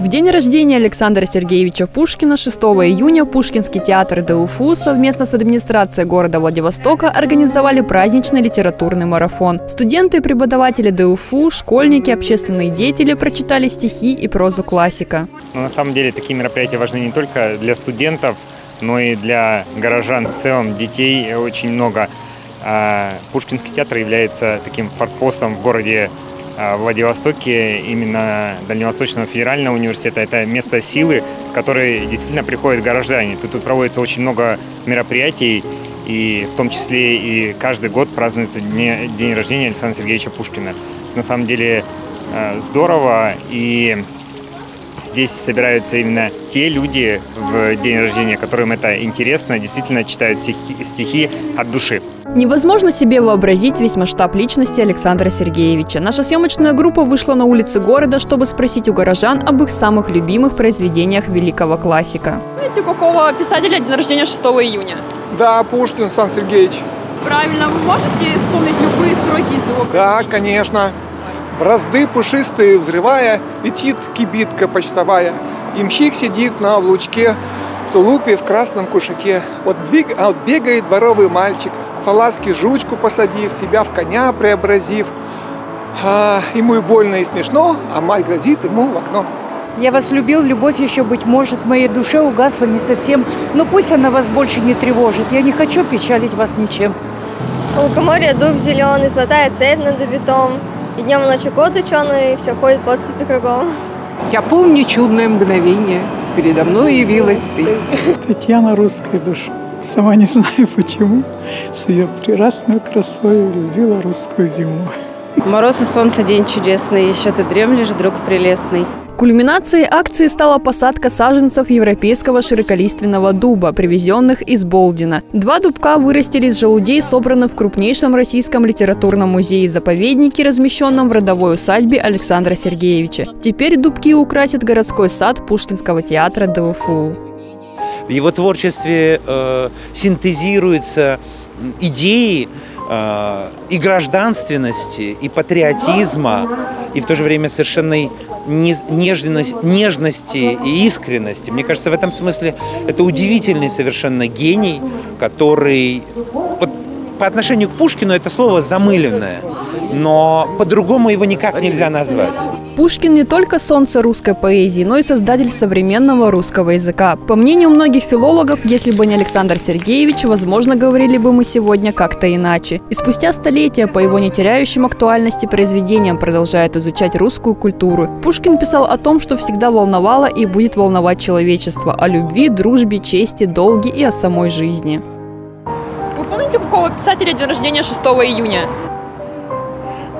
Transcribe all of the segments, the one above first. В день рождения Александра Сергеевича Пушкина 6 июня Пушкинский театр ДВФУ совместно с администрацией города Владивостока организовали праздничный литературный марафон. Студенты и преподаватели ДВФУ, школьники, общественные деятели прочитали стихи и прозу классика. Но на самом деле такие мероприятия важны не только для студентов, но и для горожан в целом. Детей очень много. Пушкинский театр является таким форпостом в городе Владивостоке, именно Дальневосточного федерального университета. Это место силы, в которое действительно приходят горожане. Тут проводится очень много мероприятий, и в том числе и каждый год празднуется день рождения Александра Сергеевича Пушкина. На самом деле здорово, и здесь собираются именно те люди в день рождения, которым это интересно, действительно читают стихи от души. Невозможно себе вообразить весь масштаб личности Александра Сергеевича. Наша съемочная группа вышла на улицы города, чтобы спросить у горожан об их самых любимых произведениях великого классика. Знаете, у какого писателя день рождения 6 июня? Да, Пушкин Александр Сергеевич. Правильно, вы можете вспомнить любые строки из его произведения? Да, конечно. Бразды пушистые взрывая, летит кибитка почтовая. Ямщик сидит на облучке, в тулупе, в красном кушаке. Вот бегает дворовый мальчик, салазки жучку посадив, себя в коня преобразив. Ему и больно, и смешно, а мать грозит ему в окно. Я вас любил, любовь еще, быть может, в моей душе угасла не совсем. Но пусть она вас больше не тревожит, я не хочу печалить вас ничем. У лукоморья дуб зеленый, золотая цепь над добитом. И днем и ночью кот ученый, и все ходит по цепи кругом. Я помню чудное мгновение, передо мной явилась ты. Татьяна русской души. Сама не знаю почему, с ее прекрасной красой любила русскую зиму. Мороз и солнце, день чудесный, еще ты дремлешь, друг прелестный. Кульминацией акции стала посадка саженцев европейского широколиственного дуба, привезенных из Болдина. 2 дубка вырастили из желудей, собранных в крупнейшем российском литературном музее-заповеднике, размещенном в родовой усадьбе Александра Сергеевича. Теперь дубки украсят городской сад Пушкинского театра ДВФУ. В его творчестве синтезируются идеи и гражданственности, и патриотизма, и в то же время совершенной нежности и искренности. Мне кажется, в этом смысле это удивительный совершенно гений, который... Вот, по отношению к Пушкину это слово замыленное, но по-другому его никак нельзя назвать. Пушкин не только солнце русской поэзии, но и создатель современного русского языка. По мнению многих филологов, если бы не Александр Сергеевич, возможно, говорили бы мы сегодня как-то иначе. И спустя столетия по его не теряющим актуальности произведениям продолжает изучать русскую культуру. Пушкин писал о том, что всегда волновало и будет волновать человечество, о любви, дружбе, чести, долге и о самой жизни. Вы помните, у какого писателя день рождения 6 июня?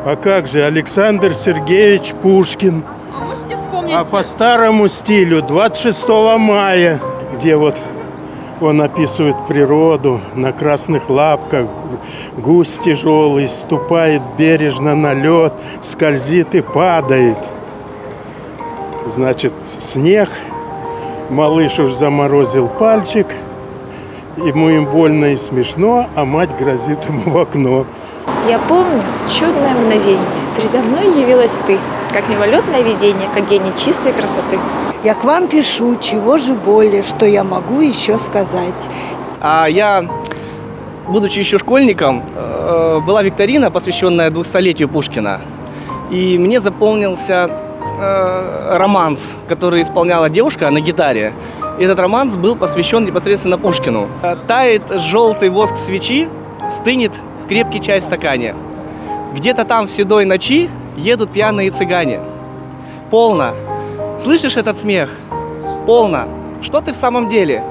А как же, Александр Сергеевич Пушкин. А можете вспомнить? А по старому стилю 26 мая, где вот он описывает природу на красных лапках. Гусь тяжелый ступает бережно на лед, скользит и падает. Значит, снег, малыш уж заморозил пальчик, ему им больно и смешно, а мать грозит ему в окно. Я помню чудное мгновение, передо мной явилась ты, как мимолетное видение, как гений чистой красоты. Я к вам пишу, чего же более, что я могу еще сказать. Я, будучи еще школьником, была викторина, посвященная 200-летию Пушкина. И мне запомнился романс, который исполняла девушка на гитаре. Этот романс был посвящен непосредственно Пушкину. «Тает желтый воск свечи, стынет крепкий чай в стакане. Где-то там в седой ночи едут пьяные цыгане. Полно. Слышишь этот смех? Полно. Что ты в самом деле?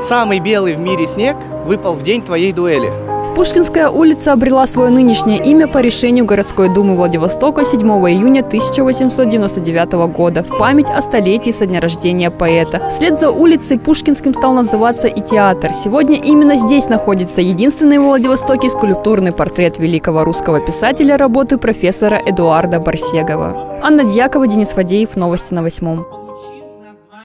Самый белый в мире снег выпал в день твоей дуэли». Пушкинская улица обрела свое нынешнее имя по решению городской думы Владивостока 7 июня 1899 года в память о столетии со дня рождения поэта. Вслед за улицей Пушкинским стал называться и театр. Сегодня именно здесь находится единственный в Владивостоке скульптурный портрет великого русского писателя работы профессора Эдуарда Барсегова. Анна Дьякова, Денис Фадеев. Новости на 8.